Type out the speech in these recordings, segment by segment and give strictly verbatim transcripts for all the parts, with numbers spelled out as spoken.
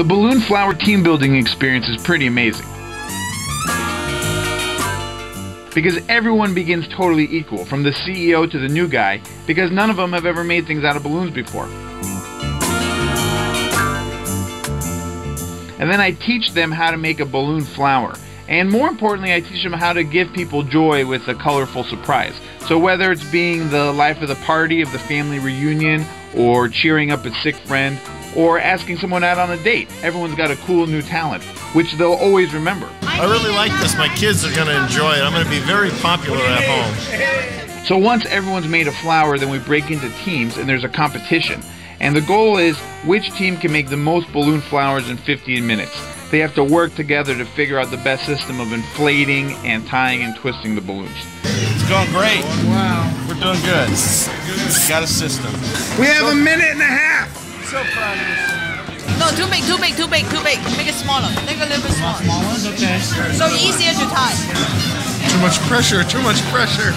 The Balloon Flower team building experience is pretty amazing, because everyone begins totally equal, from the C E O to the new guy, because none of them have ever made things out of balloons before. And then I teach them how to make a balloon flower. And more importantly, I teach them how to give people joy with a colorful surprise. So whether it's being the life of the party, of the family reunion, or cheering up a sick friend, or asking someone out on a date, everyone's got a cool new talent, which they'll always remember. I really like this. My kids are going to enjoy it. I'm going to be very popular at home. So once everyone's made a flower, then we break into teams and there's a competition. And the goal is which team can make the most balloon flowers in fifteen minutes. They have to work together to figure out the best system of inflating and tying and twisting the balloons. It's going great. Wow. We're doing good. We got a system. We have a minute and a half. So proud of this. No, too big, too big, too big, too big. Make it smaller. Make it a little bit smaller. Small ones? Okay. So easier to tie. Too much pressure, too much pressure.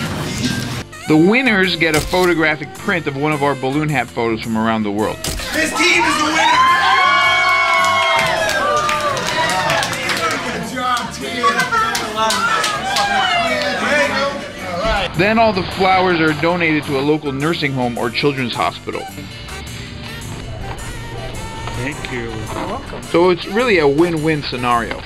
The winners get a photographic print of one of our balloon hat photos from around the world. This team is the winner! Then all the flowers are donated to a local nursing home or children's hospital. Thank you. You're welcome. So it's really a win-win scenario.